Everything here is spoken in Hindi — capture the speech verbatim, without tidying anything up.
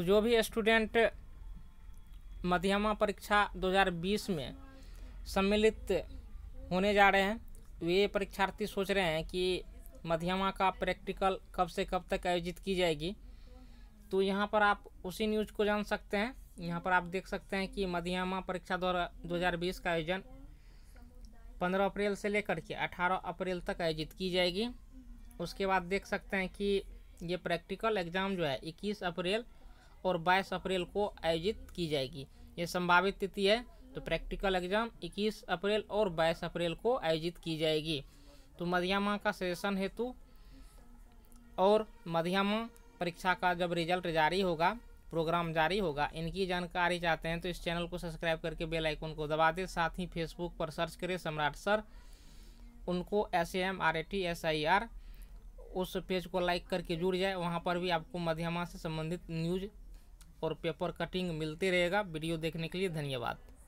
तो जो भी स्टूडेंट मध्यमा परीक्षा दो हज़ार बीस में सम्मिलित होने जा रहे हैं, वे परीक्षार्थी सोच रहे हैं कि मध्यमा का प्रैक्टिकल कब से कब तक आयोजित की जाएगी। तो यहाँ पर आप उसी न्यूज़ को जान सकते हैं। यहाँ पर आप देख सकते हैं कि मध्यमा परीक्षा दो हज़ार बीस का आयोजन पंद्रह अप्रैल से लेकर के अठारह अप्रैल तक आयोजित की जाएगी। उसके बाद देख सकते हैं कि ये प्रैक्टिकल एग्ज़ाम जो है इक्कीस अप्रैल और बाईस अप्रैल को आयोजित की जाएगी। ये संभावित तिथि है। तो प्रैक्टिकल एग्ज़ाम इक्कीस अप्रैल और बाईस अप्रैल को आयोजित की जाएगी। तो मध्यमा का सेशन हेतु और मध्यमा परीक्षा का जब रिजल्ट जारी होगा, प्रोग्राम जारी होगा, इनकी जानकारी चाहते हैं तो इस चैनल को सब्सक्राइब करके बेल आइकन को दबा दें। साथ ही फेसबुक पर सर्च करें सम्राट सर, उनको S A M R A T S I R, उस पेज को लाइक करके जुड़ जाए। वहाँ पर भी आपको मध्यमा से संबंधित न्यूज़ और पेपर कटिंग मिलते रहेगा। वीडियो देखने के लिए धन्यवाद।